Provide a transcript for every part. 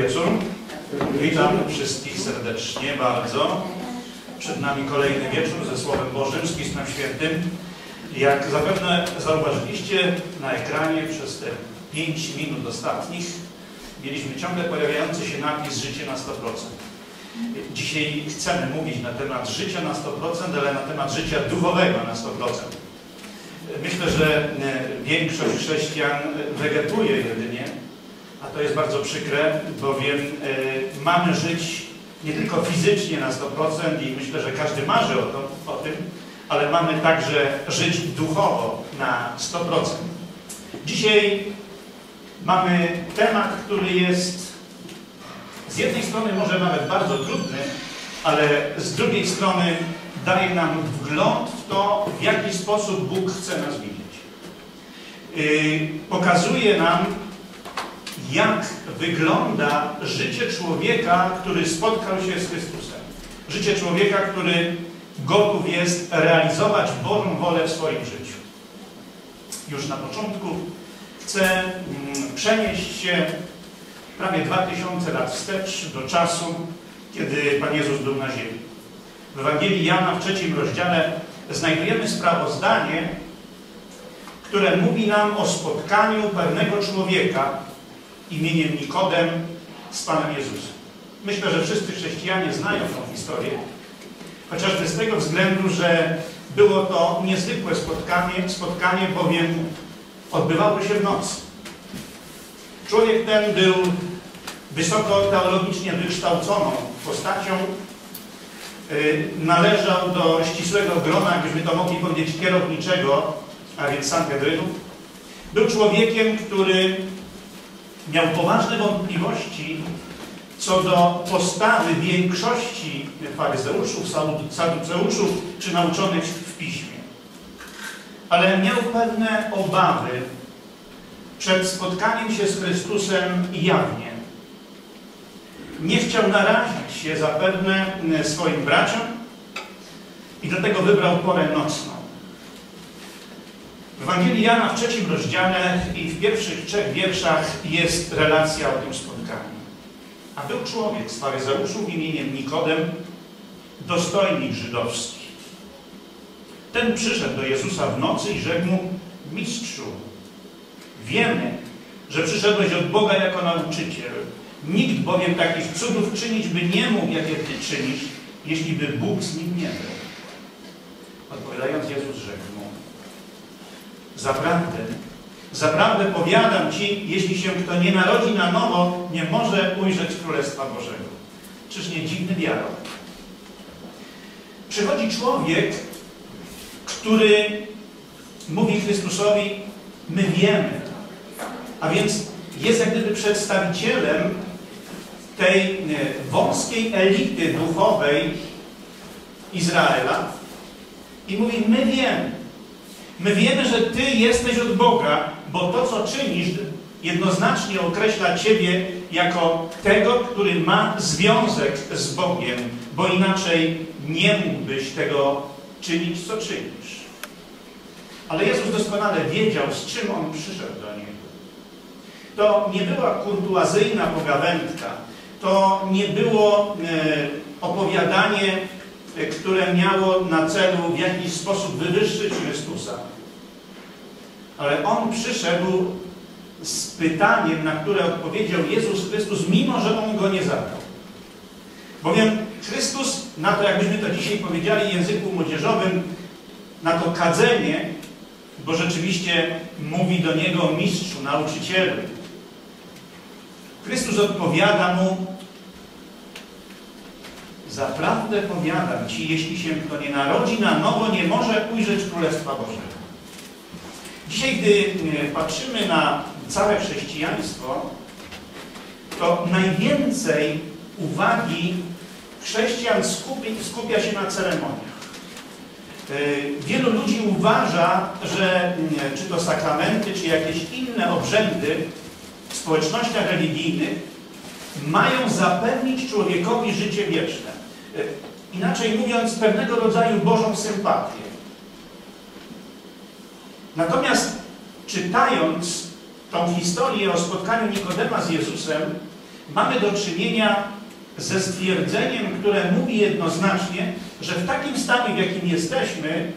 Dobry wieczór. Witam wszystkich serdecznie bardzo. Przed nami kolejny wieczór ze Słowem Bożym, z Pismem Świętym. Jak zapewne zauważyliście na ekranie przez te 5 minut ostatnich, mieliśmy ciągle pojawiający się napis Życie na 100%. Dzisiaj chcemy mówić na temat życia na 100%, ale na temat życia duchowego na 100%. Myślę, że większość chrześcijan wegetuje jedynie, a to jest bardzo przykre, bowiem mamy żyć nie tylko fizycznie na 100% i myślę, że każdy marzy o tym, ale mamy także żyć duchowo na 100%. Dzisiaj mamy temat, który jest z jednej strony może nawet bardzo trudny, ale z drugiej strony daje nam wgląd w to, w jaki sposób Bóg chce nas widzieć. Pokazuje nam, jak wygląda życie człowieka, który spotkał się z Chrystusem. Życie człowieka, który gotów jest realizować Bożą wolę w swoim życiu. Już na początku chcę przenieść się prawie 2000 lat wstecz do czasu, kiedy Pan Jezus był na ziemi. W Ewangelii Jana w 3 rozdziale znajdujemy sprawozdanie, które mówi nam o spotkaniu pewnego człowieka imieniem Nikodem z Panem Jezusem. Myślę, że wszyscy chrześcijanie znają tą historię, chociażby z tego względu, że było to niezwykłe spotkanie, bowiem odbywało się w nocy. Człowiek ten był wysoko teologicznie wykształconą postacią, należał do ścisłego grona, jakbyśmy to mogli powiedzieć, kierowniczego, a więc Sanhedrynu. Był człowiekiem, który miał poważne wątpliwości co do postawy większości faryzeuszów, saduceuszów czy nauczonych w Piśmie. Ale miał pewne obawy przed spotkaniem się z Chrystusem jawnie. Nie chciał narazić się zapewne swoim braciom i dlatego wybrał porę nocną. W Ewangelii Jana w 3 rozdziale i w pierwszych 3 wierszach jest relacja o tym spotkaniu. A był człowiek z faryzeuszów imieniem Nikodem, dostojnik żydowski. Ten przyszedł do Jezusa w nocy i rzekł mu: Mistrzu, wiemy, że przyszedłeś od Boga jako nauczyciel. Nikt bowiem takich cudów czynić by nie mógł, jakie Ty czynisz, jeśli by Bóg z nim nie był. Odpowiadając, Jezus rzekł mu: Zaprawdę powiadam Ci, jeśli się kto nie narodzi na nowo, nie może ujrzeć Królestwa Bożego. Czyż nie dziwny dialog? Przychodzi człowiek, który mówi Chrystusowi: my wiemy. A więc jest jak gdyby przedstawicielem tej wąskiej elity duchowej Izraela i mówi: my wiemy. My wiemy, że Ty jesteś od Boga, bo to, co czynisz, jednoznacznie określa Ciebie jako tego, który ma związek z Bogiem, bo inaczej nie mógłbyś tego czynić, co czynisz. Ale Jezus doskonale wiedział, z czym On przyszedł do Niego. To nie była kurtuazyjna pogawędka, to nie było opowiadanie, które miało na celu w jakiś sposób wywyższyć Chrystusa. Ale On przyszedł z pytaniem, na które odpowiedział Jezus Chrystus, mimo że On go nie zadał. Bowiem Chrystus, na to jakbyśmy to dzisiaj powiedzieli w języku młodzieżowym, na to kadzenie, bo rzeczywiście mówi do Niego: mistrzu, nauczycielu. Chrystus odpowiada mu: zaprawdę powiadam Ci, jeśli się kto nie narodzi na nowo, nie może ujrzeć Królestwa Bożego. Dzisiaj, gdy patrzymy na całe chrześcijaństwo, to najwięcej uwagi chrześcijan skupia się na ceremoniach. Wielu ludzi uważa, że czy to sakramenty, czy jakieś inne obrzędy w społecznościach religijnych mają zapewnić człowiekowi życie wieczne. Inaczej mówiąc, pewnego rodzaju Bożą sympatię. Natomiast czytając tą historię o spotkaniu Nikodema z Jezusem, mamy do czynienia ze stwierdzeniem, które mówi jednoznacznie, że w takim stanie, w jakim jesteśmy,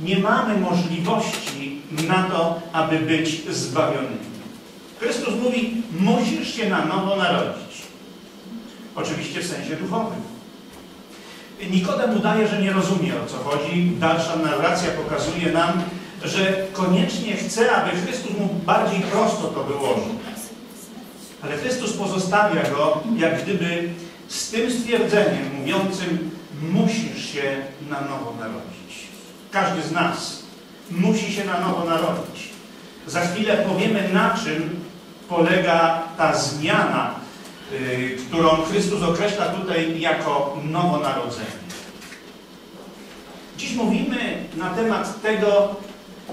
nie mamy możliwości na to, aby być zbawionymi. Chrystus mówi, musisz się na nowo narodzić. Oczywiście w sensie duchowym. Nikodem udaje, że nie rozumie, o co chodzi. Dalsza narracja pokazuje nam, że koniecznie chce, aby Chrystus mu bardziej prosto to wyłożył. Ale Chrystus pozostawia go, jak gdyby z tym stwierdzeniem mówiącym, musisz się na nowo narodzić. Każdy z nas musi się na nowo narodzić. Za chwilę powiemy, na czym polega ta zmiana, którą Chrystus określa tutaj jako nowonarodzenie. Dziś mówimy na temat tego,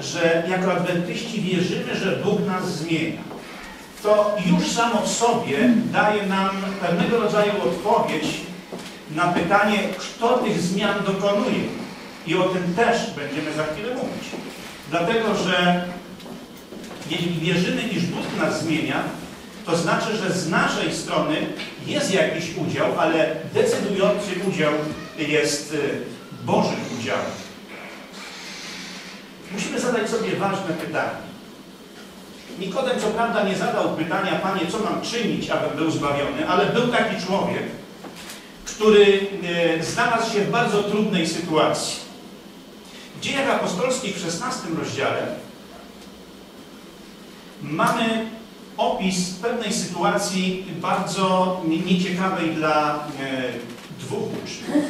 że jako adwentyści wierzymy, że Bóg nas zmienia. To już samo w sobie daje nam pewnego rodzaju odpowiedź na pytanie, kto tych zmian dokonuje. I o tym też będziemy za chwilę mówić. Dlatego, że jeśli wierzymy, iż Bóg nas zmienia, to znaczy, że z naszej strony jest jakiś udział, ale decydujący udział jest Bożym udziałem. Musimy zadać sobie ważne pytanie. Nikodem co prawda nie zadał pytania, Panie, co mam czynić, abym był zbawiony, ale był taki człowiek, który znalazł się w bardzo trudnej sytuacji. W Dziejach Apostolskich w 16 rozdziale mamy opis pewnej sytuacji bardzo nieciekawej dla dwóch uczniów.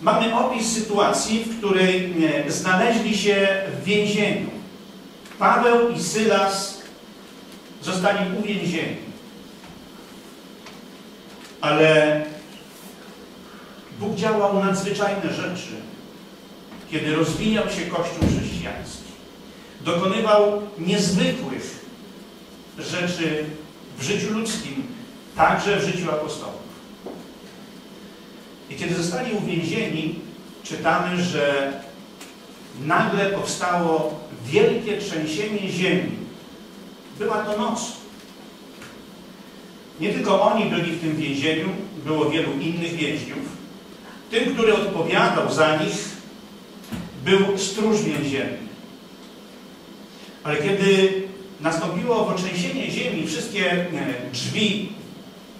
Mamy opis sytuacji, w której znaleźli się w więzieniu. Paweł i Sylas zostali uwięzieni. Ale Bóg działał nadzwyczajne rzeczy, kiedy rozwijał się Kościół chrześcijański. Dokonywał niezwykłych rzeczy w życiu ludzkim, także w życiu apostołów. I kiedy zostali uwięzieni, czytamy, że nagle powstało wielkie trzęsienie ziemi. Była to noc. Nie tylko oni byli w tym więzieniu, było wielu innych więźniów. Tym, który odpowiadał za nich, był stróż więzienny. Ale kiedy nastąpiło owo trzęsienie ziemi, wszystkie drzwi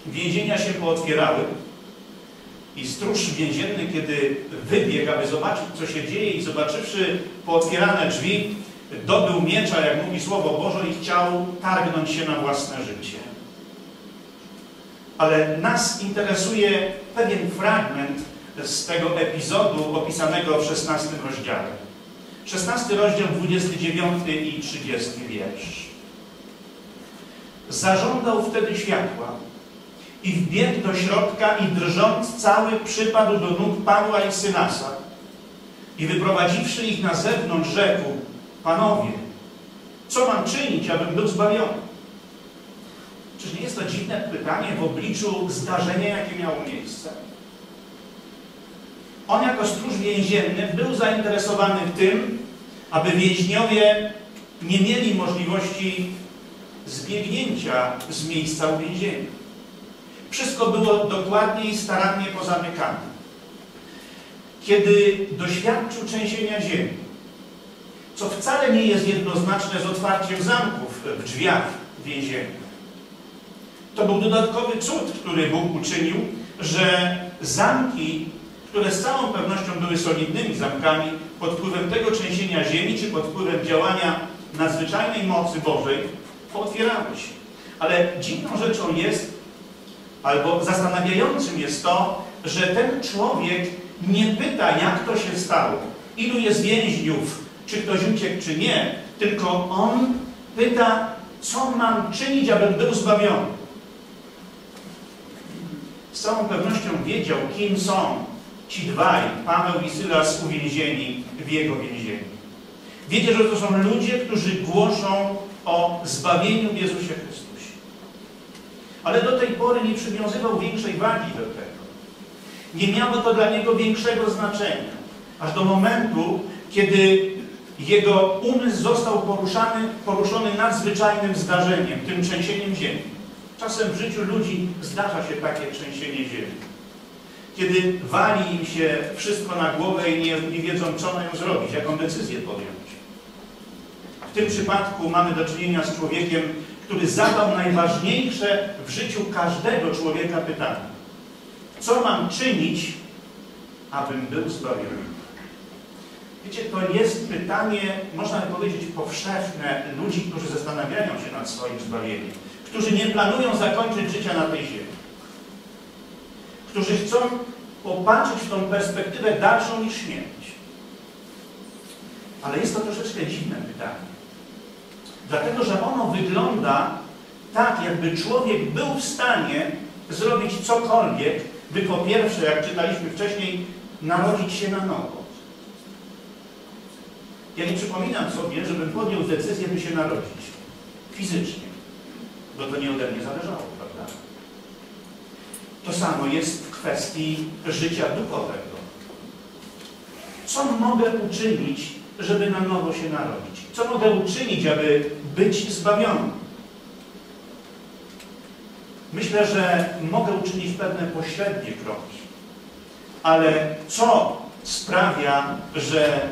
więzienia się pootwierały. I stróż więzienny, kiedy wybiegł, aby zobaczyć, co się dzieje, i zobaczywszy pootwierane drzwi, dobył miecza, jak mówi Słowo Boże, i chciał targnąć się na własne życie. Ale nas interesuje pewien fragment z tego epizodu opisanego w 16 rozdziale. 16 rozdział, 29 i 30 wiersz. Zażądał wtedy światła i wbiegł do środka i drżąc cały przypadł do nóg Pawła i Sylasa. I wyprowadziwszy ich na zewnątrz, rzekł: Panowie, co mam czynić, abym był zbawiony? Czyż nie jest to dziwne pytanie w obliczu zdarzenia, jakie miało miejsce? On jako stróż więzienny był zainteresowany tym, aby więźniowie nie mieli możliwości zbiegnięcia z miejsca uwięzienia. Wszystko było dokładnie i starannie pozamykane. Kiedy doświadczył trzęsienia ziemi, co wcale nie jest jednoznaczne z otwarciem zamków w drzwiach więziennych, to był dodatkowy cud, który Bóg uczynił, że zamki, które z całą pewnością były solidnymi zamkami, pod wpływem tego trzęsienia ziemi, czy pod wpływem działania nadzwyczajnej mocy Bożej, pootwierały się. Ale dziwną rzeczą jest, albo zastanawiającym jest to, że ten człowiek nie pyta, jak to się stało, ilu jest więźniów, czy ktoś uciekł, czy nie, tylko on pyta, co mam czynić, abym był zbawiony. Z całą pewnością wiedział, kim są ci dwaj, Paweł i Sylas, uwięzieni w jego więzieniu. Wiedział, że to są ludzie, którzy głoszą o zbawieniu w Jezusie Chrystusie. Ale do tej pory nie przywiązywał większej wagi do tego. Nie miało to dla niego większego znaczenia. Aż do momentu, kiedy jego umysł został poruszony nadzwyczajnym zdarzeniem, tym trzęsieniem ziemi. Czasem w życiu ludzi zdarza się takie trzęsienie ziemi, kiedy wali im się wszystko na głowę i nie wiedzą, co mają zrobić, jaką decyzję podjąć. W tym przypadku mamy do czynienia z człowiekiem, który zadał najważniejsze w życiu każdego człowieka pytanie. Co mam czynić, abym był zbawiony? Wiecie, to jest pytanie, można by powiedzieć, powszechne ludzi, którzy zastanawiają się nad swoim zbawieniem, którzy nie planują zakończyć życia na tej ziemi, którzy chcą popatrzeć w tą perspektywę dalszą niż śmierć. Ale jest to troszeczkę dziwne pytanie. Dlatego, że ono wygląda tak, jakby człowiek był w stanie zrobić cokolwiek, by po pierwsze, jak czytaliśmy wcześniej, narodzić się na nowo. Ja nie przypominam sobie, żebym podjął decyzję, by się narodzić fizycznie, bo to nie ode mnie zależało, prawda? To samo jest w kwestii życia duchowego. Co mogę uczynić, żeby na nowo się narodzić? Co mogę uczynić, aby być zbawionym? Myślę, że mogę uczynić pewne pośrednie kroki, ale co sprawia, że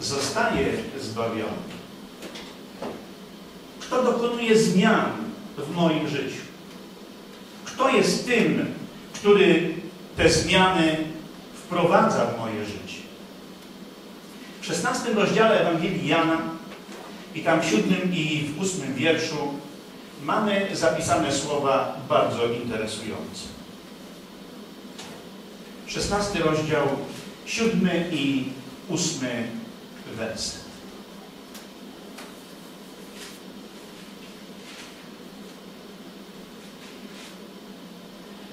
zostaję zbawiony? Kto dokonuje zmian w moim życiu? Kto jest tym, który te zmiany wprowadza w moje życie? W 16 rozdziale Ewangelii Jana i tam w 7 i w 8 wierszu mamy zapisane słowa bardzo interesujące. 16 rozdział, 7 i 8 werset.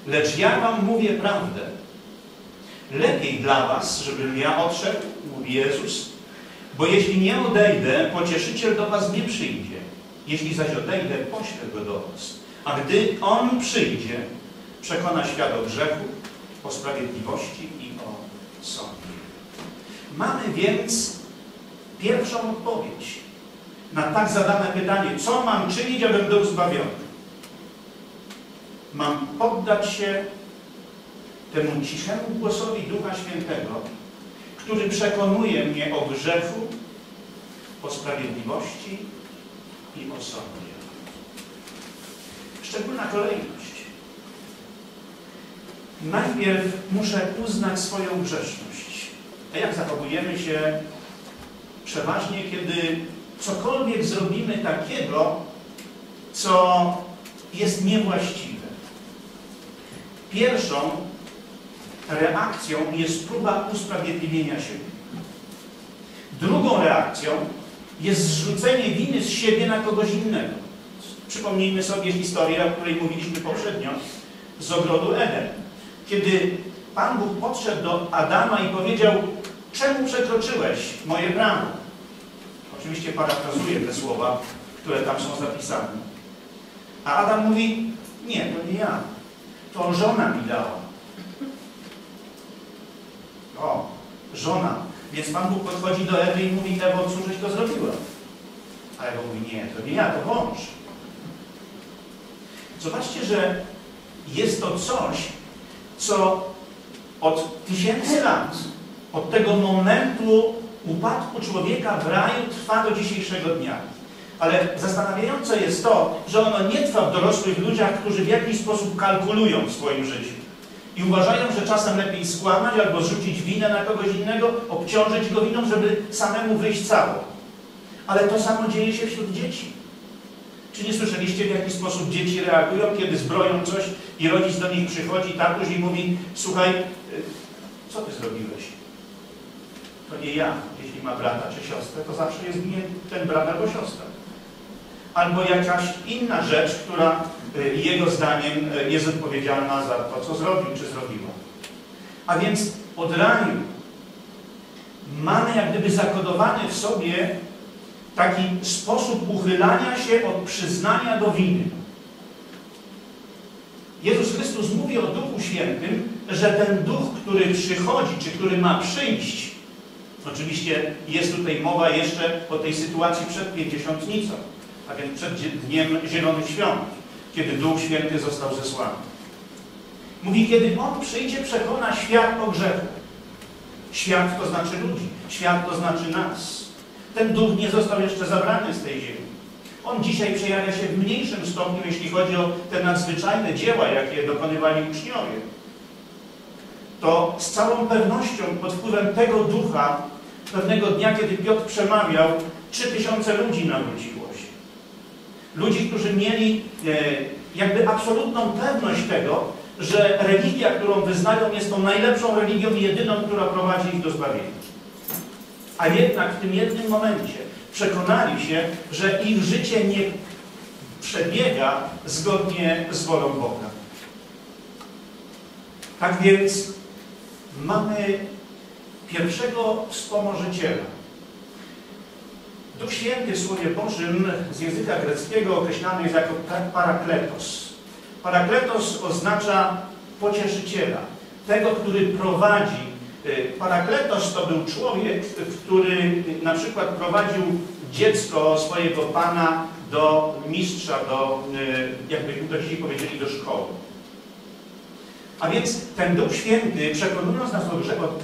Lecz ja wam mówię prawdę. Lepiej dla was, żebym ja odszedł, mówi Jezus, bo jeśli nie odejdę, pocieszyciel do was nie przyjdzie. Jeśli zaś odejdę, poślę go do was. A gdy on przyjdzie, przekona świat o grzechu, o sprawiedliwości i o sądzie. Mamy więc pierwszą odpowiedź na tak zadane pytanie, co mam czynić, abym był zbawiony. Mam poddać się temu cichemu głosowi Ducha Świętego, który przekonuje mnie o grzechu, o sprawiedliwości i o sądzie. Szczególna kolejność. Najpierw muszę uznać swoją grzeszność. A jak zachowujemy się przeważnie, kiedy cokolwiek zrobimy takiego, co jest niewłaściwe. Pierwszą reakcją jest próba usprawiedliwienia siebie. Drugą reakcją jest zrzucenie winy z siebie na kogoś innego. Przypomnijmy sobie historię, o której mówiliśmy poprzednio, z ogrodu Eden. Kiedy Pan Bóg podszedł do Adama i powiedział, czemu przekroczyłeś moje prawo? Oczywiście parafrazuję te słowa, które tam są zapisane. A Adam mówi, nie, to nie ja. To żona mi dała. O, żona. Więc Pan Bóg podchodzi do Ewy i mówi, Ewo, cóżeś to zrobiła? A Ewa mówi, nie, to nie ja, to mąż. Zobaczcie, że jest to coś, co od tysięcy lat, od tego momentu upadku człowieka w raju trwa do dzisiejszego dnia. Ale zastanawiające jest to, że ono nie trwa w dorosłych ludziach, którzy w jakiś sposób kalkulują w swoim życiu. I uważają, że czasem lepiej skłamać albo zrzucić winę na kogoś innego, obciążyć go winą, żeby samemu wyjść cało. Ale to samo dzieje się wśród dzieci. Czy nie słyszeliście, w jaki sposób dzieci reagują, kiedy zbroją coś i rodzic do nich przychodzi, tatuś i mówi, słuchaj, co ty zrobiłeś? To nie ja. Jeśli ma brata czy siostrę, to zawsze jest nie ten brat albo siostra. Albo jakaś inna rzecz, która jego zdaniem jest odpowiedzialna za to, co zrobił, czy zrobiła. A więc od raju mamy jak gdyby zakodowany w sobie taki sposób uchylania się od przyznania do winy. Jezus Chrystus mówi o Duchu Świętym, że ten Duch, który przychodzi, czy który ma przyjść, oczywiście jest tutaj mowa jeszcze o tej sytuacji przed Pięćdziesiątnicą, a więc przed Dniem Zielonych Świąt, kiedy Duch Święty został zesłany. Mówi, kiedy On przyjdzie, przekona świat o grzechu. Świat to znaczy ludzi, świat to znaczy nas. Ten Duch nie został jeszcze zabrany z tej ziemi. On dzisiaj przejawia się w mniejszym stopniu, jeśli chodzi o te nadzwyczajne dzieła, jakie dokonywali uczniowie. To z całą pewnością pod wpływem tego Ducha pewnego dnia, kiedy Piotr przemawiał, 3000 ludzi nawróciło się. Ludzi, którzy mieli jakby absolutną pewność tego, że religia, którą wyznają, jest tą najlepszą religią i jedyną, która prowadzi ich do zbawienia. A jednak w tym jednym momencie przekonali się, że ich życie nie przebiega zgodnie z wolą Boga. Tak więc mamy pierwszego wspomożyciela. Duch Święty w Słowie Bożym z języka greckiego określany jest jako parakletos. Parakletos oznacza pocieszyciela, tego, który prowadzi. Parakletos to był człowiek, który na przykład prowadził dziecko swojego pana do mistrza, do, jakbyśmy to dzisiaj powiedzieli, do szkoły. A więc ten Duch Święty, przekonując nas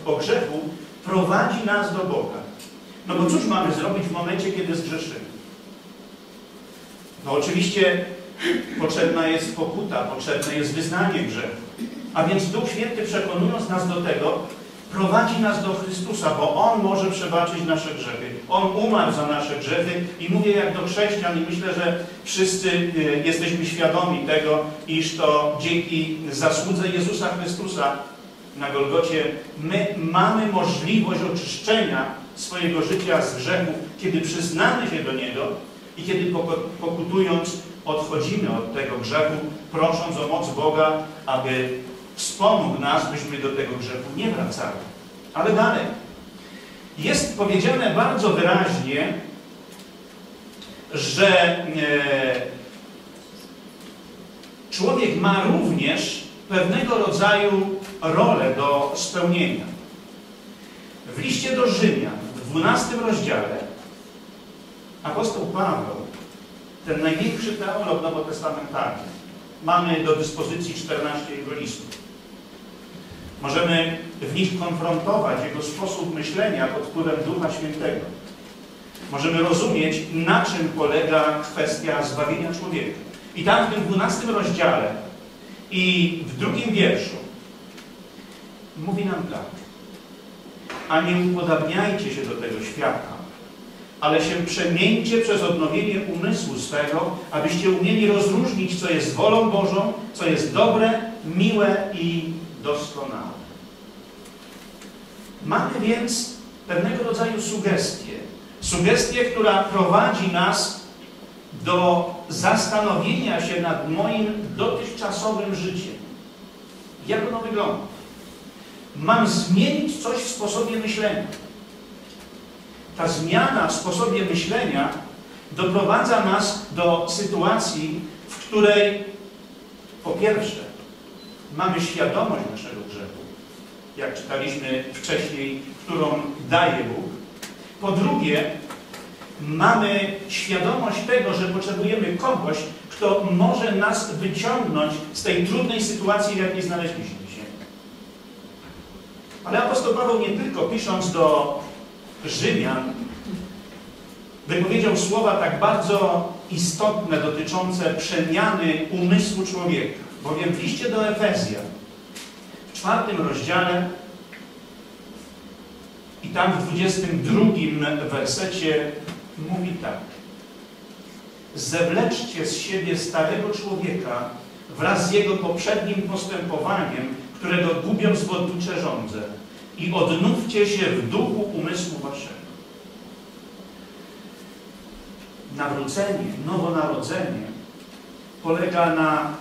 o grzechu, prowadzi nas do Boga. No bo cóż mamy zrobić w momencie, kiedy zgrzeszymy? No oczywiście potrzebna jest pokuta, potrzebne jest wyznanie grzechu. A więc Duch Święty, przekonując nas do tego, prowadzi nas do Chrystusa, bo On może przebaczyć nasze grzechy. On umarł za nasze grzechy i mówię jak do chrześcijan i myślę, że wszyscy jesteśmy świadomi tego, iż to dzięki zasłudze Jezusa Chrystusa na Golgocie my mamy możliwość oczyszczenia swojego życia z grzechów, kiedy przyznamy się do Niego i kiedy pokutując odchodzimy od tego grzechu, prosząc o moc Boga, aby wspomógł nas, byśmy do tego grzechu nie wracali. Ale dalej. Jest powiedziane bardzo wyraźnie, że człowiek ma również pewnego rodzaju rolę do spełnienia. W liście do Rzymian, w 12 rozdziale, apostoł Paweł, ten największy teolog nowotestamentarny, mamy do dyspozycji 14 jego listów. Możemy w nich konfrontować jego sposób myślenia pod wpływem Ducha Świętego. Możemy rozumieć, na czym polega kwestia zbawienia człowieka. I tam w tym 12 rozdziale i w 2 wierszu mówi nam tak. A nie upodabniajcie się do tego świata, ale się przemieńcie przez odnowienie umysłu swego, abyście umieli rozróżnić, co jest wolą Bożą, co jest dobre, miłe i doskonałe. Mamy więc pewnego rodzaju sugestię. Sugestię, która prowadzi nas do zastanowienia się nad moim dotychczasowym życiem. Jak ono wygląda? Mam zmienić coś w sposobie myślenia. Ta zmiana w sposobie myślenia doprowadza nas do sytuacji, w której po pierwsze mamy świadomość naszego grzechu, jak czytaliśmy wcześniej, którą daje Bóg. Po drugie, mamy świadomość tego, że potrzebujemy kogoś, kto może nas wyciągnąć z tej trudnej sytuacji, w jakiej znaleźliśmy się. Ale apostoł Paweł nie tylko pisząc do Rzymian wypowiedział słowa tak bardzo istotne dotyczące przemiany umysłu człowieka. Bowiem w liście do Efezjan w 4 rozdziale i tam w 22 wersecie mówi tak. Zewleczcie z siebie starego człowieka wraz z jego poprzednim postępowaniem, którego gubią zwodnicze żądze. I odnówcie się w duchu umysłu waszego. Nawrócenie, nowonarodzenie polega na,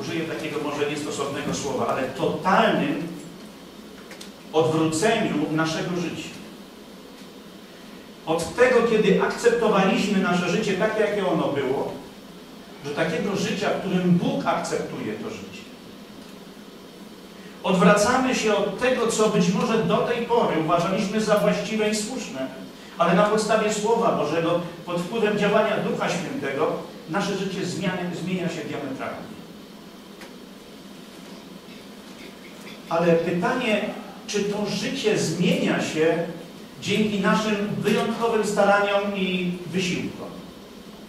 użyję takiego może niestosownego słowa, ale totalnym odwróceniu naszego życia. Od tego, kiedy akceptowaliśmy nasze życie takie, jakie ono było, do takiego życia, w którym Bóg akceptuje to życie. Odwracamy się od tego, co być może do tej pory uważaliśmy za właściwe i słuszne, ale na podstawie Słowa Bożego, pod wpływem działania Ducha Świętego nasze życie zmienia się diametralnie. Ale pytanie, czy to życie zmienia się dzięki naszym wyjątkowym staraniom i wysiłkom.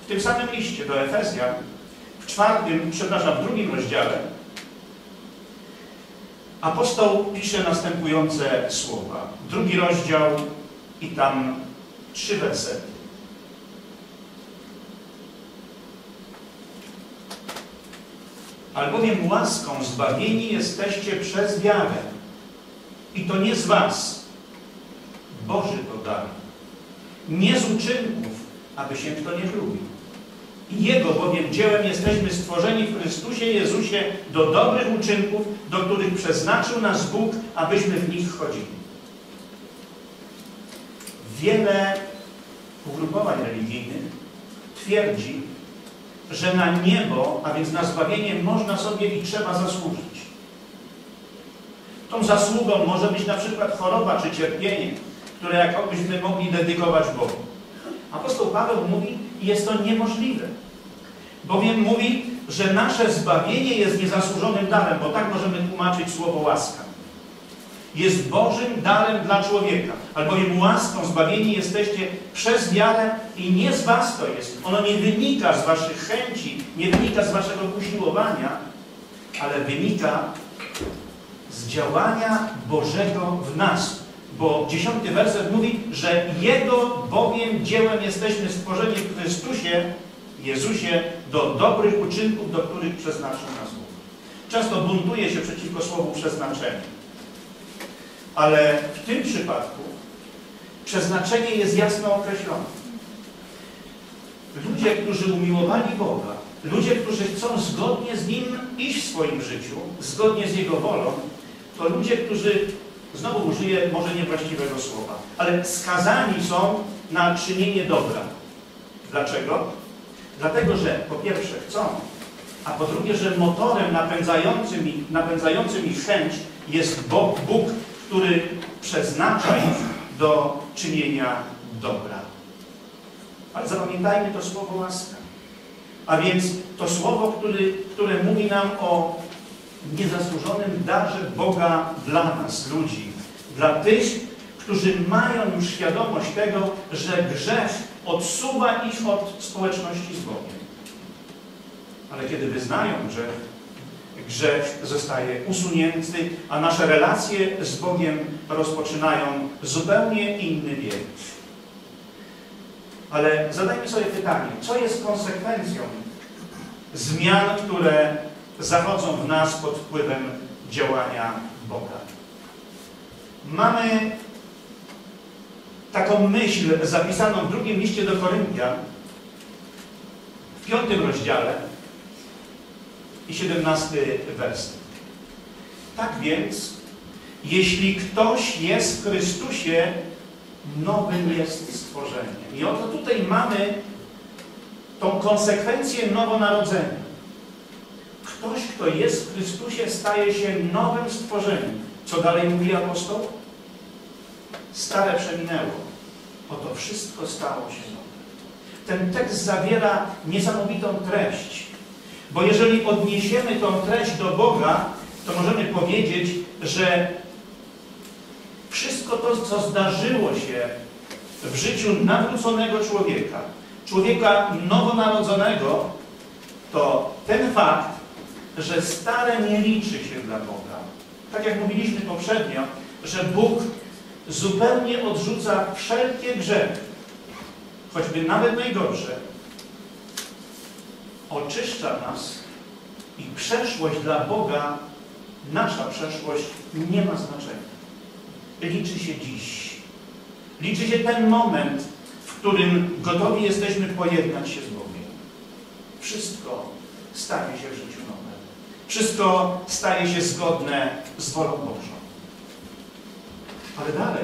W tym samym liście do Efezjan, w drugim rozdziale, apostoł pisze następujące słowa. Drugi rozdział i tam 3 wersety. Albowiem łaską zbawieni jesteście przez wiarę. I to nie z was, Boży to dar. Nie z uczynków, aby się kto nie chlubił. Jego bowiem dziełem jesteśmy stworzeni w Chrystusie Jezusie do dobrych uczynków, do których przeznaczył nas Bóg, abyśmy w nich chodzili. Wiele ugrupowań religijnych twierdzi, że na niebo, a więc na zbawienie, można sobie i trzeba zasłużyć. Tą zasługą może być na przykład choroba czy cierpienie, które jakobyśmy mogli dedykować Bogu. Apostoł Paweł mówi, jest to niemożliwe. Bowiem mówi, że nasze zbawienie jest niezasłużonym darem, bo tak możemy tłumaczyć słowo łaska. Jest Bożym darem dla człowieka, albowiem łaską zbawieni jesteście przez wiarę i nie z was to jest. Ono nie wynika z waszych chęci, nie wynika z waszego usiłowania, ale wynika z działania Bożego w nas. Bo 10 werset mówi, że Jego bowiem dziełem jesteśmy stworzeni w Chrystusie, Jezusie, do dobrych uczynków, do których przeznaczył nas Bóg. Często buntuje się przeciwko słowu przeznaczenie. Ale w tym przypadku przeznaczenie jest jasno określone. Ludzie, którzy umiłowali Boga, ludzie, którzy chcą zgodnie z Nim iść w swoim życiu, zgodnie z Jego wolą, to ludzie, którzy... Znowu użyję może niewłaściwego słowa, ale skazani są na czynienie dobra. Dlaczego? Dlatego, że po pierwsze chcą, a po drugie, że motorem napędzającym ich chęć jest Bóg, który przeznacza ich do czynienia dobra. Ale zapamiętajmy to słowo łaska. A więc to słowo, które mówi nam o niezasłużonym darze Boga dla nas, ludzi. Dla tych, którzy mają już świadomość tego, że grzech odsuwa ich od społeczności z Bogiem. Ale kiedy wyznają grzech, grzech zostaje usunięty, a nasze relacje z Bogiem rozpoczynają zupełnie inny wiek. Ale zadajmy sobie pytanie, co jest konsekwencją zmian, które zachodzą w nas pod wpływem działania Boga. Mamy taką myśl zapisaną w drugim liście do Koryntian, w 5 rozdziale i 17 werset. Tak więc, jeśli ktoś jest w Chrystusie, nowym jest stworzeniem. I oto tutaj mamy tą konsekwencję nowonarodzenia. Ktoś, kto jest w Chrystusie, staje się nowym stworzeniem. Co dalej mówi apostoł? Stare przeminęło. Oto wszystko stało się nowe. Ten tekst zawiera niesamowitą treść. Bo jeżeli odniesiemy tą treść do Boga, to możemy powiedzieć, że wszystko to, co zdarzyło się w życiu nawróconego człowieka, człowieka nowonarodzonego, to ten fakt, że stare nie liczy się dla Boga. Tak jak mówiliśmy poprzednio, że Bóg zupełnie odrzuca wszelkie grzechy, choćby nawet najgorsze. Oczyszcza nas i przeszłość dla Boga, nasza przeszłość, nie ma znaczenia. Liczy się dziś. Liczy się ten moment, w którym gotowi jesteśmy pojednać się z Bogiem. Wszystko stanie się w życiu nowym. Wszystko staje się zgodne z wolą Bożą. Ale dalej.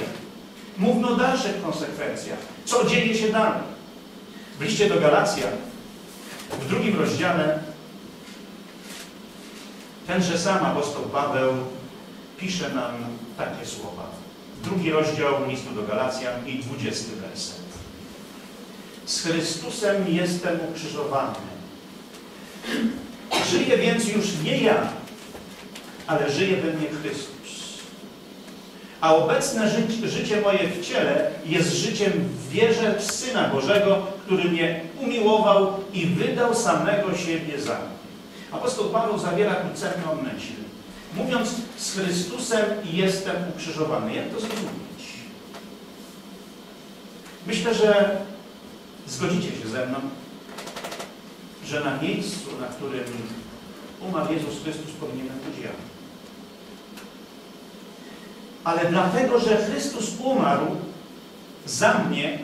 Mówmy o dalszych konsekwencjach. Co dzieje się dalej? W liście do Galacjan, w 2 rozdziale, tenże sam apostoł Paweł pisze nam takie słowa. 2 rozdział listu do Galacjan i 20 werset. Z Chrystusem jestem ukrzyżowany. Żyję więc już nie ja, ale żyje we mnie Chrystus. A obecne życie moje w ciele jest życiem w wierze w Syna Bożego, który mnie umiłował i wydał samego siebie za mnie. Apostoł Paweł zawiera tu cenną myśl. Mówiąc, z Chrystusem jestem ukrzyżowany. Jak to zrozumieć? Myślę, że zgodzicie się ze mną, że na miejscu, na którym umarł Jezus Chrystus, powinienem być ja. Ale dlatego, że Chrystus umarł za mnie,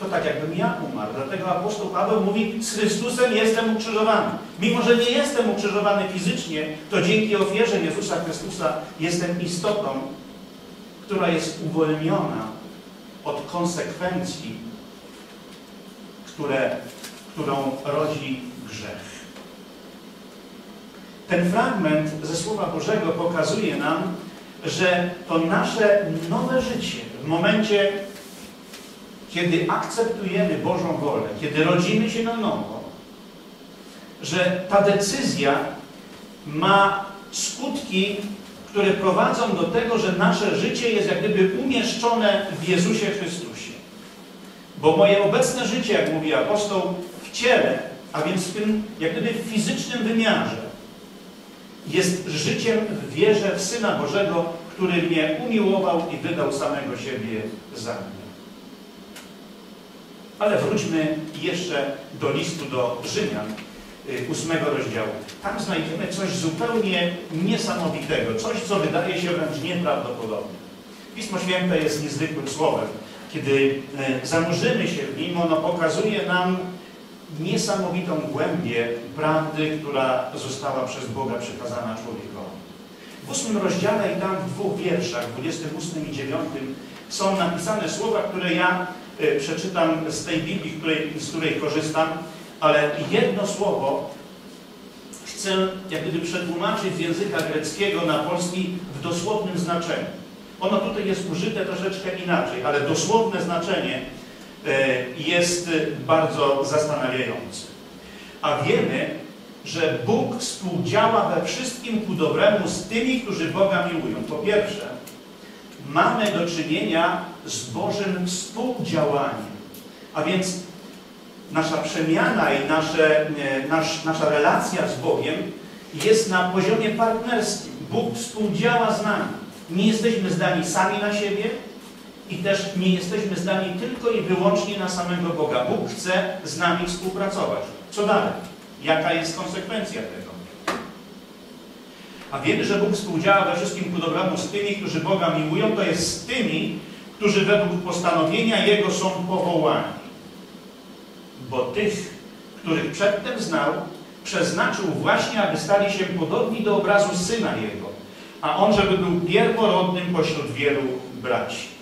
to tak jakbym ja umarł. Dlatego apostoł Paweł mówi, z Chrystusem jestem ukrzyżowany. Mimo że nie jestem ukrzyżowany fizycznie, to dzięki ofierze Jezusa Chrystusa jestem istotą, która jest uwolniona od konsekwencji, którą rodzi grzech. Ten fragment ze Słowa Bożego pokazuje nam, że to nasze nowe życie w momencie, kiedy akceptujemy Bożą wolę, kiedy rodzimy się na nowo, że ta decyzja ma skutki, które prowadzą do tego, że nasze życie jest jak gdyby umieszczone w Jezusie Chrystusie. Bo moje obecne życie, jak mówi apostoł, w ciele, a więc w tym jak gdyby w fizycznym wymiarze, jest życiem w wierze w Syna Bożego, który mnie umiłował i wydał samego siebie za mnie. Ale wróćmy jeszcze do listu do Rzymian, 8 rozdziału. Tam znajdziemy coś zupełnie niesamowitego, coś, co wydaje się wręcz nieprawdopodobne. Pismo Święte jest niezwykłym słowem. Kiedy zanurzymy się w nim, ono pokazuje nam niesamowitą głębię prawdy, która została przez Boga przekazana człowiekowi. W 8 rozdziale i tam w 2 wierszach, w 28 i 9, są napisane słowa, które ja przeczytam z tej Biblii, z której korzystam, ale jedno słowo chcę jak gdyby przetłumaczyć z języka greckiego na polski w dosłownym znaczeniu. Ono tutaj jest użyte troszeczkę inaczej, ale dosłowne znaczenie jest bardzo zastanawiające. A wiemy, że Bóg współdziała we wszystkim ku dobremu z tymi, którzy Boga miłują. Po pierwsze, mamy do czynienia z Bożym współdziałaniem. A więc nasza przemiana i nasza relacja z Bogiem jest na poziomie partnerskim. Bóg współdziała z nami. Nie jesteśmy zdani sami na siebie i też nie jesteśmy zdani tylko i wyłącznie na samego Boga. Bóg chce z nami współpracować. Co dalej? Jaka jest konsekwencja tego? A wiemy, że Bóg współdziała we wszystkim ku dobremu z tymi, którzy Boga miłują, to jest z tymi, którzy według postanowienia Jego są powołani. Bo tych, których przedtem znał, przeznaczył właśnie, aby stali się podobni do obrazu Syna Jego, a On, żeby był pierworodnym pośród wielu braci.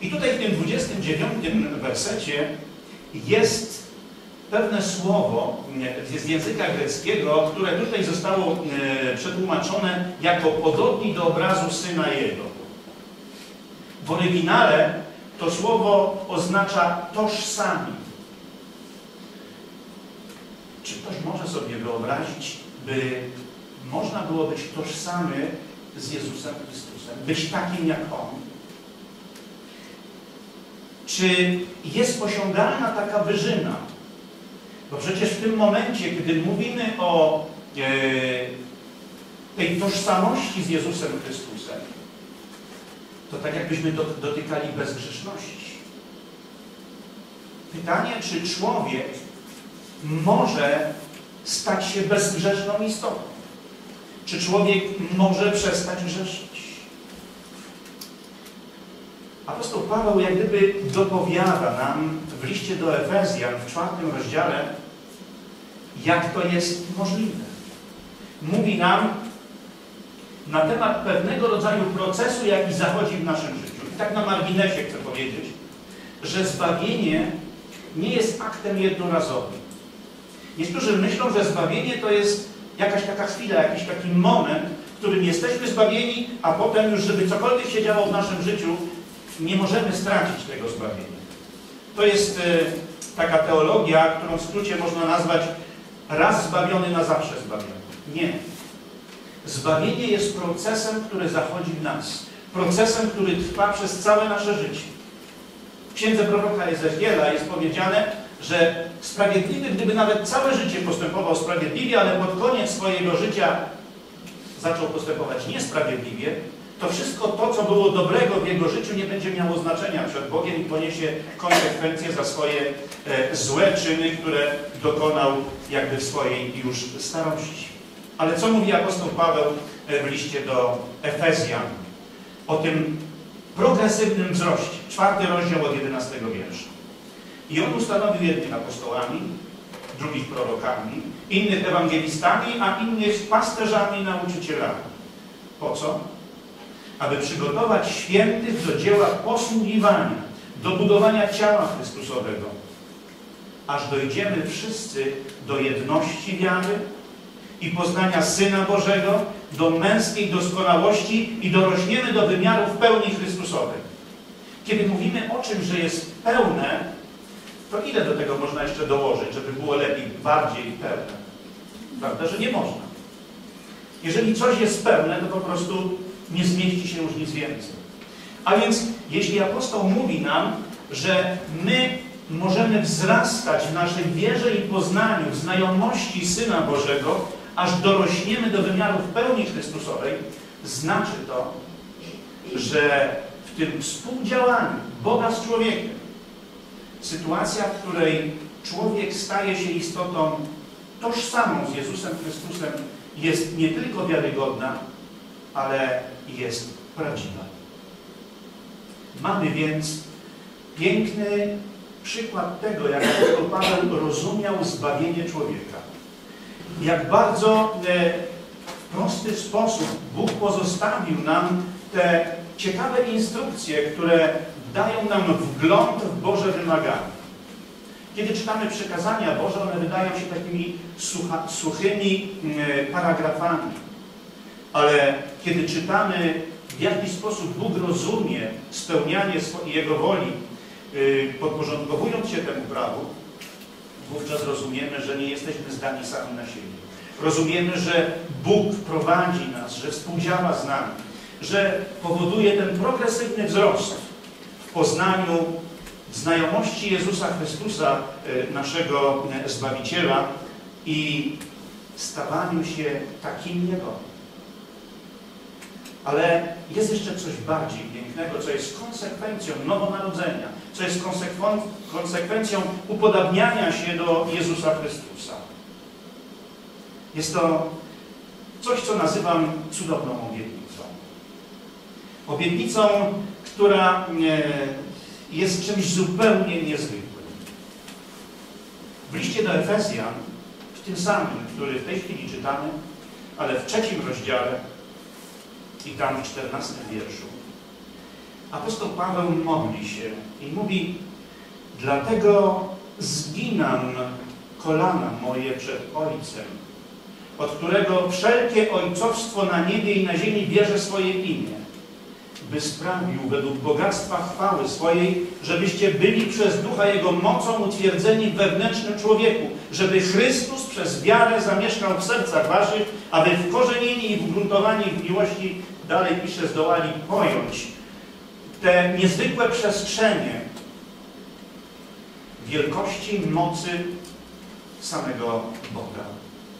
I tutaj w tym 29 wersecie jest pewne słowo z języka greckiego, które tutaj zostało przetłumaczone jako podobni do obrazu Syna Jego. W oryginale to słowo oznacza tożsami. Czy ktoś może sobie wyobrazić, by można było być tożsamy z Jezusem Chrystusem, być takim jak On? Czy jest osiągalna taka wyżyna? Bo przecież w tym momencie, kiedy mówimy o tej tożsamości z Jezusem Chrystusem, to tak jakbyśmy dotykali bezgrzeszności. Pytanie, czy człowiek może stać się bezgrzeszną istotą? Czy człowiek może przestać grzeszyć? Apostoł Paweł jak gdyby dopowiada nam w liście do Efezjan w 4 rozdziale, jak to jest możliwe. Mówi nam na temat pewnego rodzaju procesu, jaki zachodzi w naszym życiu. I tak na marginesie chcę powiedzieć, że zbawienie nie jest aktem jednorazowym. Niektórzy myślą, że zbawienie to jest jakaś taka chwila, jakiś taki moment, w którym jesteśmy zbawieni, a potem już, żeby cokolwiek się działo w naszym życiu, nie możemy stracić tego zbawienia. To jest taka teologia, którą w skrócie można nazwać raz zbawiony, na zawsze zbawiony. Nie. Zbawienie jest procesem, który zachodzi w nas. Procesem, który trwa przez całe nasze życie. W Księdze proroka Ezechiela jest powiedziane, że sprawiedliwy, gdyby nawet całe życie postępował sprawiedliwie, ale pod koniec swojego życia zaczął postępować niesprawiedliwie, to wszystko to, co było dobrego w jego życiu, nie będzie miało znaczenia przed Bogiem i poniesie konsekwencje za swoje złe czyny, które dokonał jakby w swojej już starości. Ale co mówi apostoł Paweł w liście do Efezjan o tym progresywnym wzroście? 4 rozdział od 11 wiersza. I on ustanowił jednych apostołami, drugich prorokami, innych ewangelistami, a innych pasterzami i nauczycielami. Po co? Aby przygotować świętych do dzieła posługiwania, do budowania ciała Chrystusowego, aż dojdziemy wszyscy do jedności wiary i poznania Syna Bożego, do męskiej doskonałości i dorośniemy do wymiarów pełni Chrystusowej. Kiedy mówimy o czymś, że jest pełne, to ile do tego można jeszcze dołożyć, żeby było lepiej, bardziej pełne? Prawda, że nie można. Jeżeli coś jest pełne, to po prostu nie zmieści się już nic więcej. A więc, jeśli apostoł mówi nam, że my możemy wzrastać w naszej wierze i poznaniu, w znajomości Syna Bożego, aż dorośniemy do wymiarów pełni Chrystusowej, znaczy to, że w tym współdziałaniu Boga z człowiekiem, sytuacja, w której człowiek staje się istotą tożsamą z Jezusem Chrystusem, jest nie tylko wiarygodna, ale jest prawdziwa. Mamy więc piękny przykład tego, jak apostoł Paweł rozumiał zbawienie człowieka. Jak bardzo w prosty sposób Bóg pozostawił nam te ciekawe instrukcje, które dają nam wgląd w Boże wymagania. Kiedy czytamy przykazania Boże, one wydają się takimi suchymi paragrafami. Ale kiedy czytamy, w jaki sposób Bóg rozumie spełnianie Jego woli, podporządkowując się temu prawu, wówczas rozumiemy, że nie jesteśmy zdani sami na siebie. Rozumiemy, że Bóg prowadzi nas, że współdziała z nami, że powoduje ten progresywny wzrost w poznaniu, w znajomości Jezusa Chrystusa, naszego Zbawiciela i stawaniu się takim jak On. Ale jest jeszcze coś bardziej pięknego, co jest konsekwencją nowonarodzenia, co jest konsekwencją upodabniania się do Jezusa Chrystusa. Jest to coś, co nazywam cudowną obietnicą. Obietnicą, która jest czymś zupełnie niezwykłym. W liście do Efezjan, w tym samym, który w tej chwili czytamy, ale w 3 rozdziale, i tam w 14 wierszu, apostoł Paweł modli się i mówi: dlatego zginam kolana moje przed Ojcem, od którego wszelkie ojcowstwo na niebie i na ziemi bierze swoje imię, by sprawił według bogactwa chwały swojej, żebyście byli przez Ducha Jego mocą utwierdzeni w wewnętrznym człowieku, żeby Chrystus przez wiarę zamieszkał w sercach waszych, aby wkorzenieni i wgruntowani w miłości, dalej pisze, zdołali pojąć te niezwykłe przestrzenie wielkości, mocy samego Boga.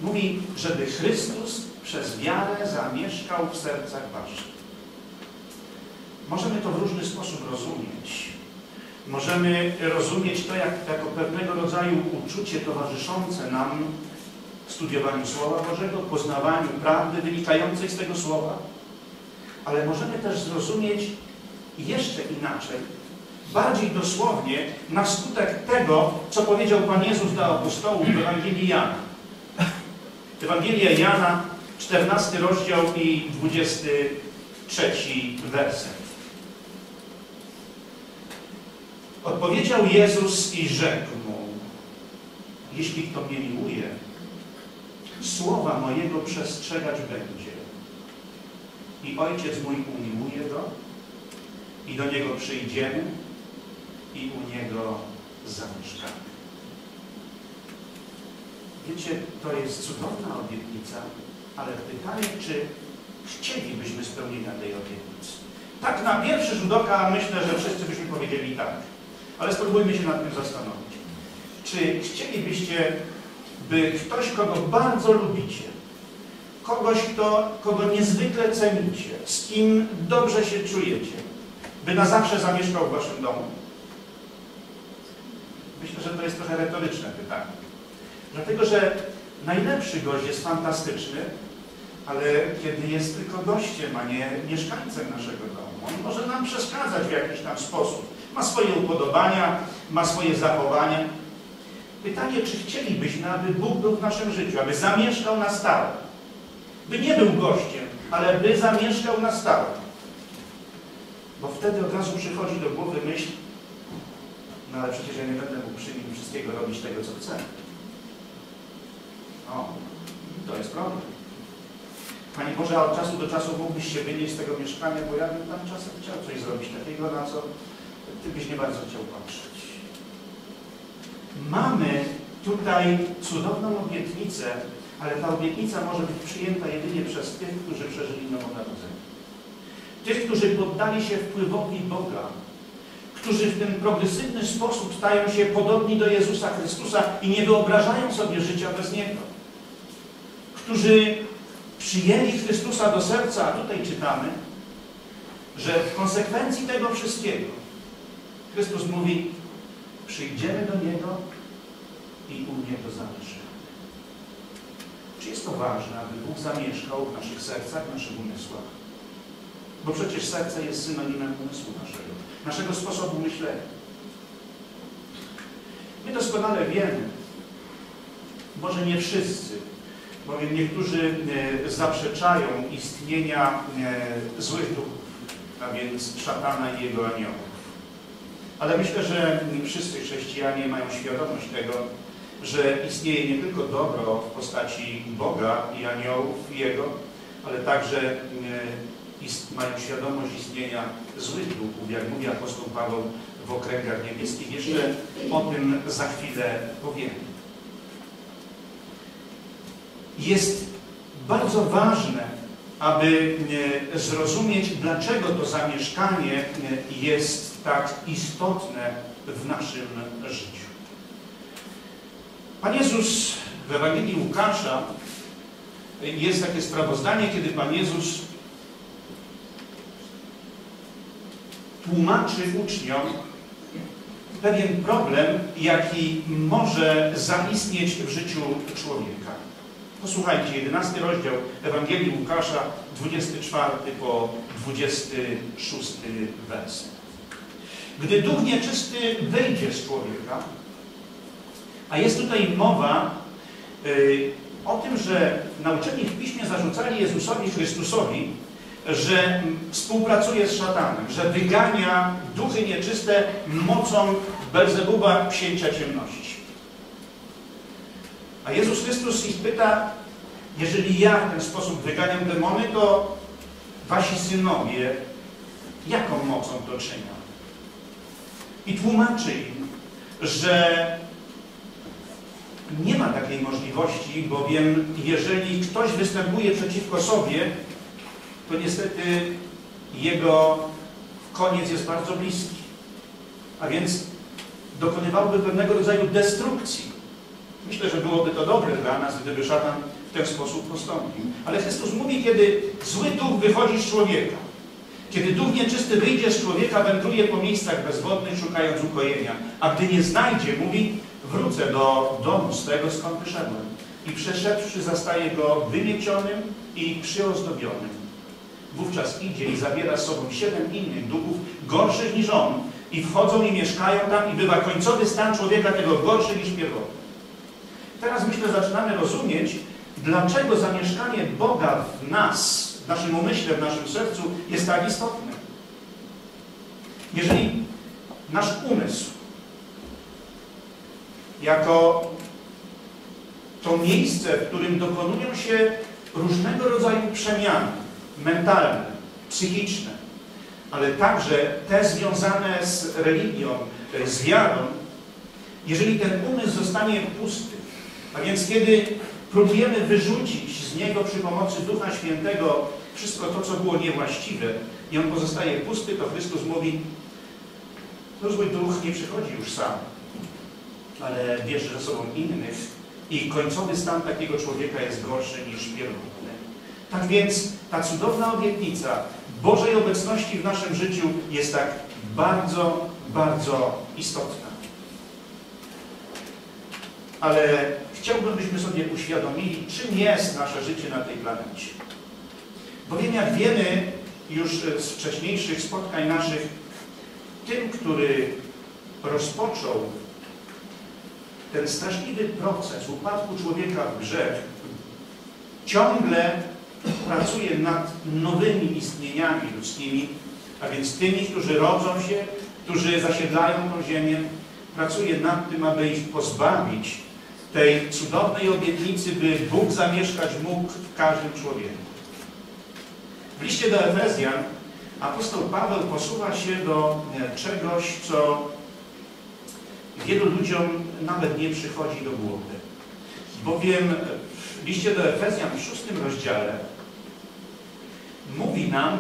Mówi, żeby Chrystus przez wiarę zamieszkał w sercach waszych. Możemy to w różny sposób rozumieć. Możemy rozumieć to jako pewnego rodzaju uczucie towarzyszące nam studiowaniu Słowa Bożego, poznawaniu prawdy wynikającej z tego Słowa. Ale możemy też zrozumieć jeszcze inaczej, bardziej dosłownie, na skutek tego, co powiedział Pan Jezus do apostołów w Ewangelii Jana. Ewangelia Jana, 14 rozdział i 23 werset. Odpowiedział Jezus i rzekł mu: jeśli kto mnie miłuje, słowa mojego przestrzegać będzie. I Ojciec mój umiłuje go, i do Niego przyjdziemy, i u Niego zamieszkamy. Wiecie, to jest cudowna obietnica, ale pytanie, czy chcielibyśmy spełnienia tej obietnicy. Tak na pierwszy rzut oka myślę, że wszyscy byśmy powiedzieli tak. Ale spróbujmy się nad tym zastanowić. Czy chcielibyście, by ktoś, kogo bardzo lubicie, kogoś, kogo niezwykle cenicie, z kim dobrze się czujecie, by na zawsze zamieszkał w waszym domu? Myślę, że to jest trochę retoryczne pytanie. Dlatego, że najlepszy gość jest fantastyczny, ale kiedy jest tylko gościem, a nie mieszkańcem naszego domu, on może nam przeszkadzać w jakiś tam sposób. Ma swoje upodobania, ma swoje zachowania. Pytanie, czy chcielibyśmy, aby Bóg był w naszym życiu, aby zamieszkał na stałe. By nie był gościem, ale by zamieszkał na stałe. Bo wtedy od razu przychodzi do głowy myśl, no ale przecież ja nie będę mógł przy nim wszystkiego robić tego, co chcę. O, to jest problem. Panie Boże, a od czasu do czasu mógłbyś się wynieść z tego mieszkania, bo ja bym tam czasem chciał coś zrobić takiego, na co Ty byś nie bardzo chciał patrzeć. Mamy tutaj cudowną obietnicę, ale ta obietnica może być przyjęta jedynie przez tych, którzy przeżyli nowonarodzenie. Tych, którzy poddali się wpływowi Boga, którzy w ten progresywny sposób stają się podobni do Jezusa Chrystusa i nie wyobrażają sobie życia bez Niego. Którzy przyjęli Chrystusa do serca, a tutaj czytamy, że w konsekwencji tego wszystkiego Chrystus mówi, przyjdziemy do Niego i u Niego zamieszkamy. Czy jest to ważne, aby Bóg zamieszkał w naszych sercach, w naszych umysłach? Bo przecież serce jest synonimem umysłu naszego sposobu myślenia. My doskonale wiemy, może nie wszyscy, bowiem niektórzy zaprzeczają istnienia złych duchów, a więc szatana i jego aniołów. Ale myślę, że wszyscy chrześcijanie mają świadomość tego, że istnieje nie tylko dobro w postaci Boga i aniołów Jego, ale także mają świadomość istnienia złych duchów, jak mówi apostoł Paweł w okręgach niebieskich. Jeszcze o tym za chwilę powiemy. Jest bardzo ważne, aby zrozumieć, dlaczego to zamieszkanie jest tak istotne w naszym życiu. Pan Jezus w Ewangelii Łukasza jest takie sprawozdanie, kiedy Pan Jezus tłumaczy uczniom pewien problem, jaki może zaistnieć w życiu człowieka. Posłuchajcie, 11 rozdział Ewangelii Łukasza, 24 po 26 werset. Gdy duch nieczysty wyjdzie z człowieka, a jest tutaj mowa o tym, że nauczeni w Piśmie zarzucali Jezusowi Chrystusowi, że współpracuje z szatanem, że wygania duchy nieczyste mocą Belzebuba, księcia ciemności. A Jezus Chrystus ich pyta, jeżeli ja w ten sposób wyganiam demony, to wasi synowie jaką mocą to czynią? I tłumaczy im, że nie ma takiej możliwości, bowiem jeżeli ktoś występuje przeciwko sobie, to niestety jego koniec jest bardzo bliski. A więc dokonywałby pewnego rodzaju destrukcji. Myślę, że byłoby to dobre dla nas, gdyby szatan w ten sposób postąpił. Ale Chrystus mówi, kiedy zły duch wychodzi z człowieka, kiedy duch nieczysty wyjdzie z człowieka, wędruje po miejscach bezwodnych, szukając ukojenia. A gdy nie znajdzie, mówi, wrócę do domu z tego, skąd wyszedłem. I przeszedłszy, zastaje go wymiecionym i przyozdobionym. Wówczas idzie i zabiera z sobą 7 innych duchów, gorszych niż on. I wchodzą i mieszkają tam i bywa końcowy stan człowieka tego gorszy niż pierwotny. Teraz myślę, zaczynamy rozumieć, dlaczego zamieszkanie Boga w nas, w naszym umyśle, w naszym sercu jest tak istotne. Jeżeli nasz umysł jako to miejsce, w którym dokonują się różnego rodzaju przemiany mentalne, psychiczne, ale także te związane z religią, z wiarą, jeżeli ten umysł zostanie pusty, a A więc kiedy próbujemy wyrzucić z niego przy pomocy Ducha Świętego wszystko to, co było niewłaściwe i on pozostaje pusty, to Chrystus mówi: no zły duch nie przychodzi już sam, ale bierze ze sobą innych i końcowy stan takiego człowieka jest gorszy niż pierwotny. Tak więc ta cudowna obietnica Bożej obecności w naszym życiu jest tak bardzo, bardzo istotna. Ale chciałbym, byśmy sobie uświadomili, czym jest nasze życie na tej planecie. Bowiem jak wiemy już z wcześniejszych spotkań naszych, tym, który rozpoczął ten straszliwy proces upadku człowieka w grzech, ciągle pracuje nad nowymi istnieniami ludzkimi, a więc tymi, którzy rodzą się, którzy zasiedlają tą ziemię, pracuje nad tym, aby ich pozbawić tej cudownej obietnicy, by Bóg zamieszkać mógł w każdym człowieku. W liście do Efezjan apostoł Paweł posuwa się do czegoś, co wielu ludziom nawet nie przychodzi do głowy. Bowiem w liście do Efezjan w 6. rozdziale mówi nam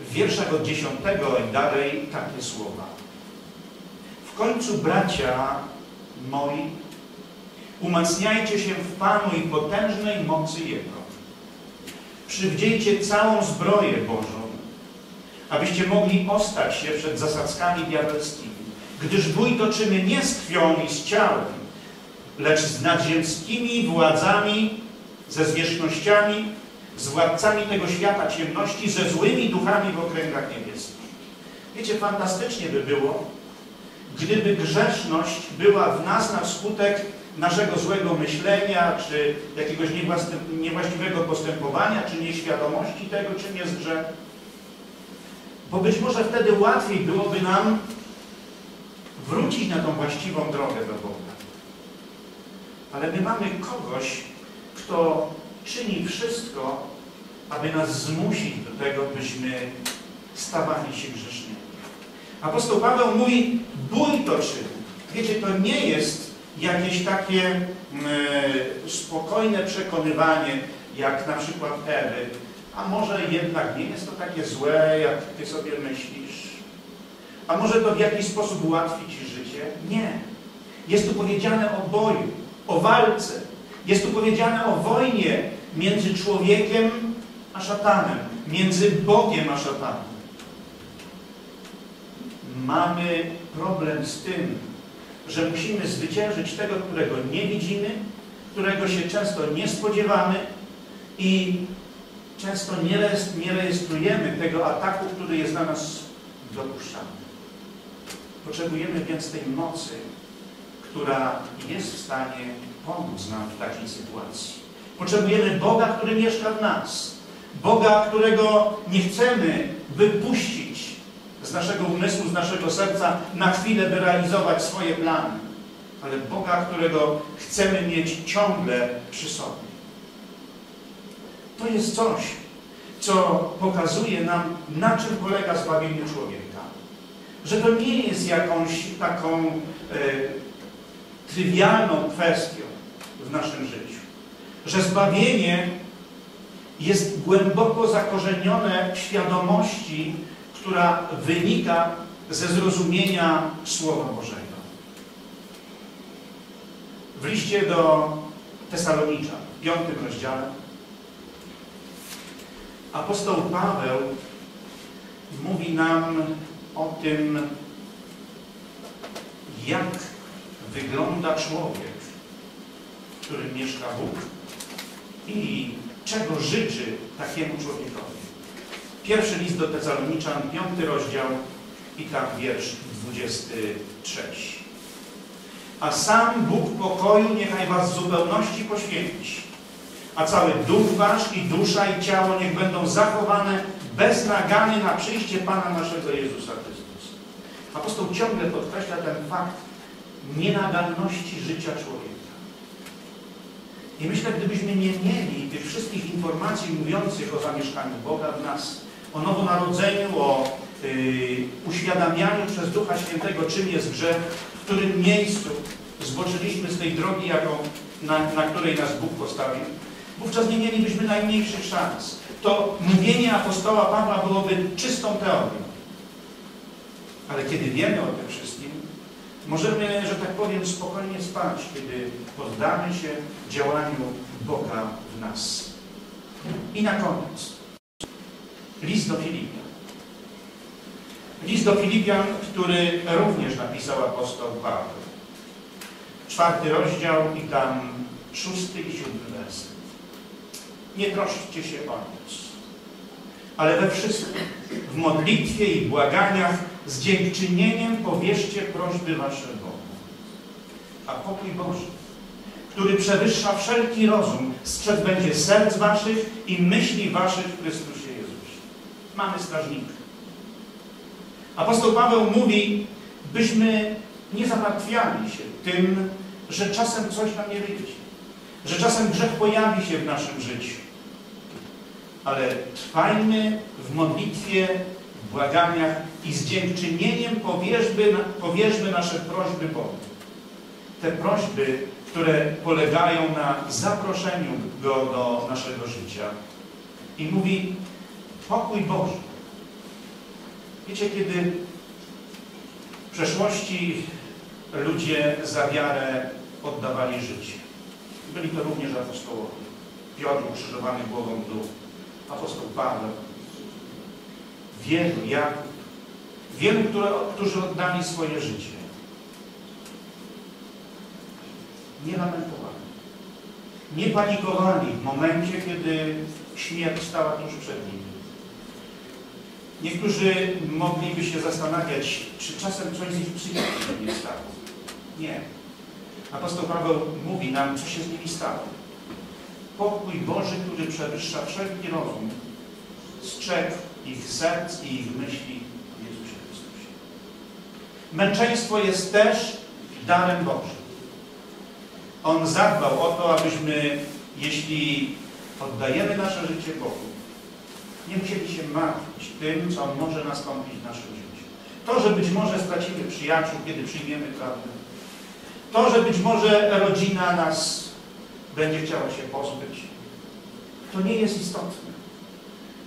w wierszach od 10 i dalej takie słowa: w końcu, bracia moi, umacniajcie się w Panu i potężnej mocy Jego. Przywdziejcie całą zbroję Bożą, abyście mogli ostać się przed zasadzkami diabelskimi, gdyż bój toczymy nie z krwią i z ciałem, lecz z nadziemskimi władzami, ze zwierzchnościami, z władcami tego świata ciemności, ze złymi duchami w okręgach niebieskich. Wiecie, fantastycznie by było, gdyby grzeszność była w nas na skutek naszego złego myślenia, czy jakiegoś niewłaściwego postępowania, czy nieświadomości tego, czym jest grzech. Bo być może wtedy łatwiej byłoby nam wrócić na tą właściwą drogę do Boga. Ale my mamy kogoś, kto czyni wszystko, aby nas zmusić do tego, byśmy stawali się grzesznymi. Apostoł Paweł mówi: bój toczymy. Wiecie, to nie jest jakieś takie spokojne przekonywanie, jak na przykład Ewy. A może jednak nie jest to takie złe, jak ty sobie myślisz? A może to w jakiś sposób ułatwi ci życie? Nie. Jest tu powiedziane o boju, o walce. Jest tu powiedziane o wojnie między człowiekiem a szatanem, między Bogiem a szatanem. Mamy problem z tym, że musimy zwyciężyć tego, którego nie widzimy, którego się często nie spodziewamy i często nie rejestrujemy tego ataku, który jest na nas dopuszczany. Potrzebujemy więc tej mocy, która jest w stanie pomóc nam w takiej sytuacji. Potrzebujemy Boga, który mieszka w nas. Boga, którego nie chcemy wypuścić z naszego umysłu, z naszego serca na chwilę, by realizować swoje plany. Ale Boga, którego chcemy mieć ciągle przy sobie. To jest coś, co pokazuje nam, na czym polega zbawienie człowieka. Że to nie jest jakąś taką trywialną kwestią w naszym życiu. Że zbawienie jest głęboko zakorzenione w świadomości, która wynika ze zrozumienia Słowa Bożego. W liście do Tesaloniczan, w 5. rozdziale, apostoł Paweł mówi nam o tym, jak wygląda człowiek, w którym mieszka Bóg i czego życzy takiemu człowiekowi. Pierwszy list do Tesaloniczan, 5. rozdział i tam wiersz 23. A sam Bóg pokoju niechaj was w zupełności poświęci, a cały duch wasz i dusza i ciało niech będą zachowane bez nagany na przyjście Pana naszego Jezusa Chrystusa. Apostoł ciągle podkreśla ten fakt nienagalności życia człowieka. I myślę, gdybyśmy nie mieli tych wszystkich informacji mówiących o zamieszkaniu Boga w nas, o nowonarodzeniu, o uświadamianiu przez Ducha Świętego, czym jest grzech, w którym miejscu, zboczyliśmy z tej drogi, na której nas Bóg postawił, wówczas nie mielibyśmy najmniejszych szans. To mówienie apostoła Pawła byłoby czystą teorią. Ale kiedy wiemy o tym wszystkim, możemy, że tak powiem, spokojnie spać, kiedy poddamy się działaniu Boga w nas. I na koniec List do Filipian. List do Filipian, który również napisał apostoł Paweł. 4. rozdział i tam 6. i 7. werset. Nie troszczcie się o nic, ale we wszystkim, w modlitwie i błaganiach, z dziękczynieniem powierzcie prośby wasze Bogu. A pokój Boży, który przewyższa wszelki rozum, strzec będzie serc waszych i myśli waszych w Chrystusie Jezusie. Mamy strażnika. Apostoł Paweł mówi, byśmy nie zamartwiali się tym, że czasem coś nam nie wyjdzie, że czasem grzech pojawi się w naszym życiu. Ale trwajmy w modlitwie, w błaganiach i z dziękczynieniem powierzmy nasze prośby Bogu. Te prośby, które polegają na zaproszeniu Go do naszego życia. I mówi, pokój Boży. Wiecie, kiedy w przeszłości ludzie za wiarę oddawali życie. Byli to również apostołowie. Piotr ukrzyżowany głową w dół. Apostoł Paweł. Wielu, Jakub. Wielu, którzy oddali swoje życie. Nie lamentowali. Nie panikowali w momencie, kiedy śmierć stała tuż przed nimi. Niektórzy mogliby się zastanawiać, czy czasem coś z ich przyjaciół nie stało. Nie. Apostoł Paweł mówi nam, co się z nimi stało. Pokój Boży, który przewyższa wszelki rozum, strzegł ich serc i ich myśli w Jezusie Chrystusie. Męczeństwo jest też darem Bożym. On zadbał o to, abyśmy, jeśli oddajemy nasze życie Bogu, nie musieli się martwić tym, co może nastąpić w naszym życiu. To, że być może stracimy przyjaciół, kiedy przyjmiemy prawdę. To, że być może rodzina nas będzie chciała się pozbyć. To nie jest istotne.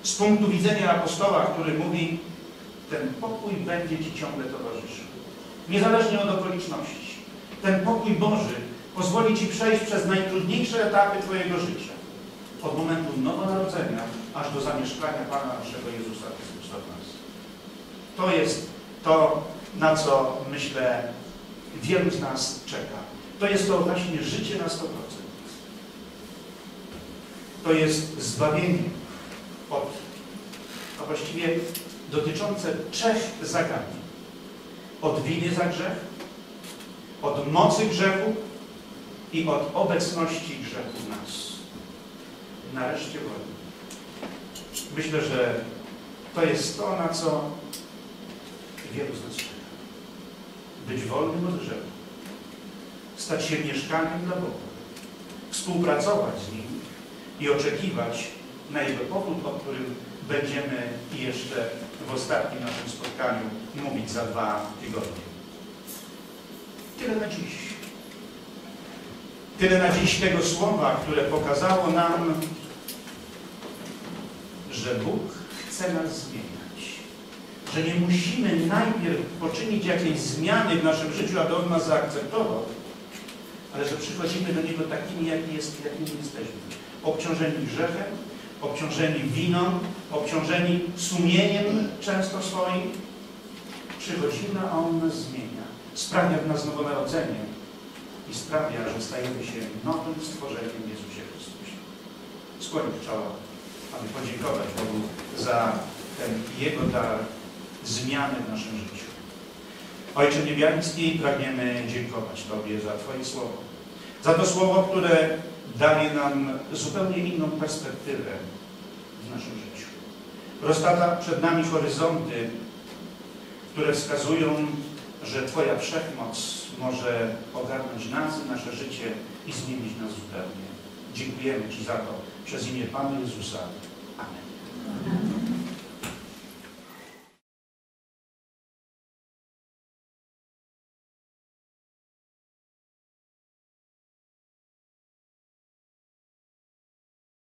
Z punktu widzenia apostoła, który mówi, ten pokój będzie Ci ciągle towarzyszył. Niezależnie od okoliczności. Ten pokój Boży pozwoli Ci przejść przez najtrudniejsze etapy Twojego życia. Od momentu nowonarodzenia, aż do zamieszkania Pana naszego Jezusa Chrystusa w nas. To jest to, na co, myślę, wielu z nas czeka. To jest to właśnie życie na 100%. To jest zbawienie od, a właściwie dotyczące 3 zagadnień. Od winy za grzech, od mocy grzechu i od obecności grzechu w nas. Nareszcie wolni. Myślę, że to jest to, na co wielu z nas czeka. Być wolnym od grzechu. Stać się mieszkaniem dla Boga. Współpracować z Nim i oczekiwać na Jego powrót, o którym będziemy jeszcze w ostatnim naszym spotkaniu mówić za 2 tygodnie. Tyle na dziś. Tyle na dziś tego słowa, które pokazało nam, że Bóg chce nas zmieniać. Że nie musimy najpierw poczynić jakiejś zmiany w naszym życiu, aby On nas zaakceptował, ale że przychodzimy do Niego takimi, jakimi jesteśmy. Obciążeni grzechem, obciążeni winą, obciążeni sumieniem często swoim. Przychodzimy, a On nas zmienia. Sprawia w nas nowonarodzenie i sprawia, że stajemy się nowym stworzeniem w Jezusie Chrystusie. Skłonić czoło, aby podziękować Bogu za ten Jego dar zmiany w naszym życiu. Ojcze Niebiański, pragniemy dziękować Tobie za Twoje słowo. Za to słowo, które daje nam zupełnie inną perspektywę w naszym życiu. Roztacza przed nami horyzonty, które wskazują, że Twoja wszechmoc może ogarnąć nas i nasze życie i zmienić nas zupełnie. Dziękujemy Ci za to przez imię Pana Jezusa. Amen.